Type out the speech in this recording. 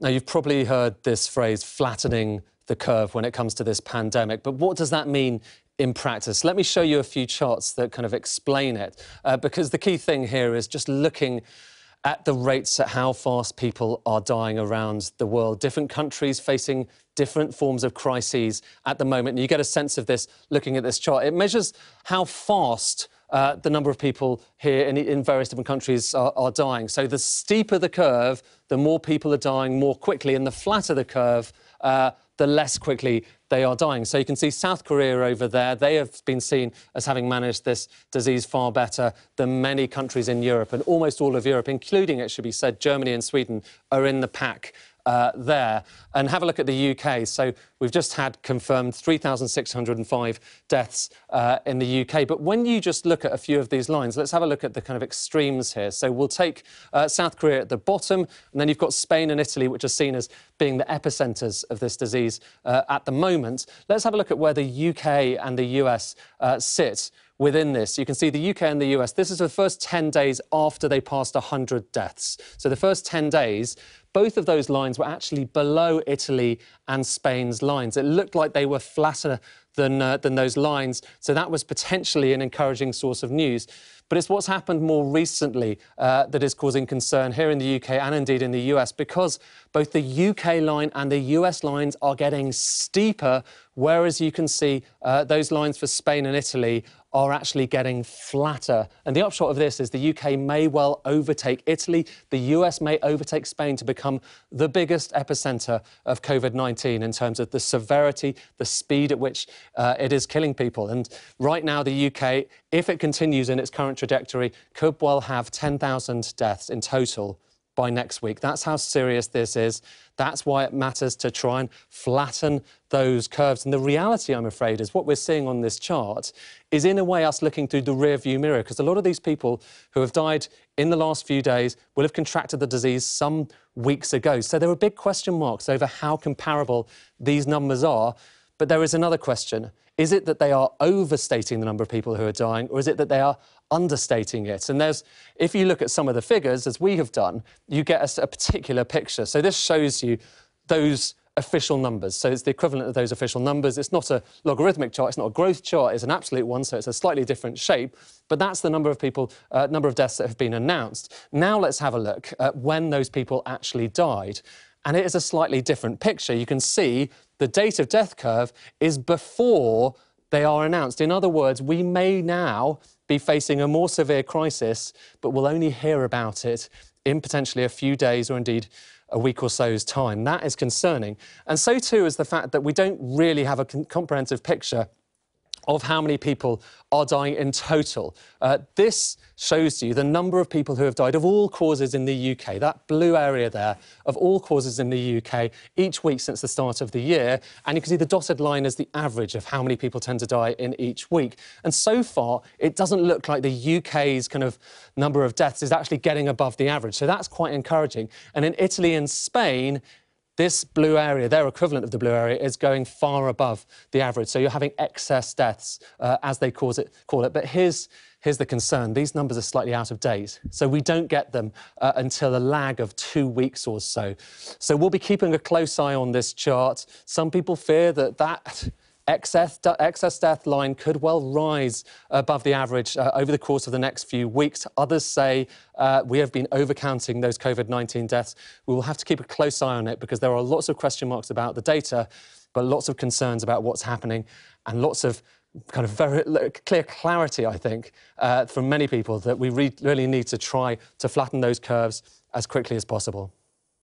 Now, you've probably heard this phrase, flattening the curve, when it comes to this pandemic. But what does that mean in practice? Let me show you a few charts that kind of explain it, because the key thing here is just looking at the rates at how fast people are dying around the world. Different countries facing different forms of crises at the moment. And you get a sense of this looking at this chart. It measures how fast the number of people here in various different countries are dying. So the steeper the curve, the more people are dying more quickly, and the flatter the curve, the less quickly they are dying. So you can see South Korea over there. They have been seen as having managed this disease far better than many countries in Europe, and almost all of Europe, including, it should be said, Germany and Sweden, are in the pack there. And have a look at the UK. So we've just had confirmed 3,605 deaths in the UK. But when you just look at a few of these lines, let's have a look at the kind of extremes here. So we'll take South Korea at the bottom, and then you've got Spain and Italy, which are seen as being the epicenters of this disease at the moment. Let's have a look at where the UK and the US sit within this. You can see the UK and the US. This is the first 10 days after they passed 100 deaths. So the first 10 days, both of those lines were actually below Italy and Spain's lines. It looked like they were flatter than those lines, so that was potentially an encouraging source of news. But it's what's happened more recently that is causing concern here in the UK and indeed in the US, because both the UK line and the US lines are getting steeper, whereas you can see those lines for Spain and Italy are actually getting flatter. And the upshot of this is the UK may well overtake Italy. The US may overtake Spain to become the biggest epicenter of COVID-19 in terms of the severity, the speed at which it is killing people. And right now, the UK, if it continues in its current trajectory, could well have 10,000 deaths in total by next week. That's how serious this is. That's why it matters to try and flatten those curves. And the reality, I'm afraid, is what we're seeing on this chart is, in a way, us looking through the rearview mirror, because a lot of these people who have died in the last few days will have contracted the disease some weeks ago. So there are big question marks over how comparable these numbers are. But there is another question. Is it that they are overstating the number of people who are dying, or is it that they are understating it? And if you look at some of the figures, as we have done, you get a particular picture. So this shows you those official numbers. So it's the equivalent of those official numbers. It's not a logarithmic chart. It's not a growth chart. It's an absolute one, so it's a slightly different shape. But that's the number of people, number of deaths that have been announced. Now let's have a look at when those people actually died. And it is a slightly different picture. You can see the date of death curve is before they are announced. In other words, we may now be facing a more severe crisis, but we'll only hear about it in potentially a few days, or indeed a week or so's time. That is concerning. And so too is the fact that we don't really have a comprehensive picture of how many people are dying in total. This shows you the number of people who have died of all causes in the UK, that blue area there, of all causes in the UK, each week since the start of the year. And you can see the dotted line is the average of how many people tend to die in each week. And so far, it doesn't look like the UK's kind of number of deaths is actually getting above the average. So that's quite encouraging. And in Italy and Spain, this blue area, their equivalent of the blue area, is going far above the average. So you're having excess deaths, as they call it. But here's the concern. These numbers are slightly out of date, so we don't get them until a lag of 2 weeks or so. So we'll be keeping a close eye on this chart. Some people fear that excess death line could well rise above the average over the course of the next few weeks. Others say we have been overcounting those COVID-19 deaths. We will have to keep a close eye on it, because there are lots of question marks about the data, but lots of concerns about what's happening, and lots of kind of very clear clarity, I think, from many people, that we really need to try to flatten those curves as quickly as possible.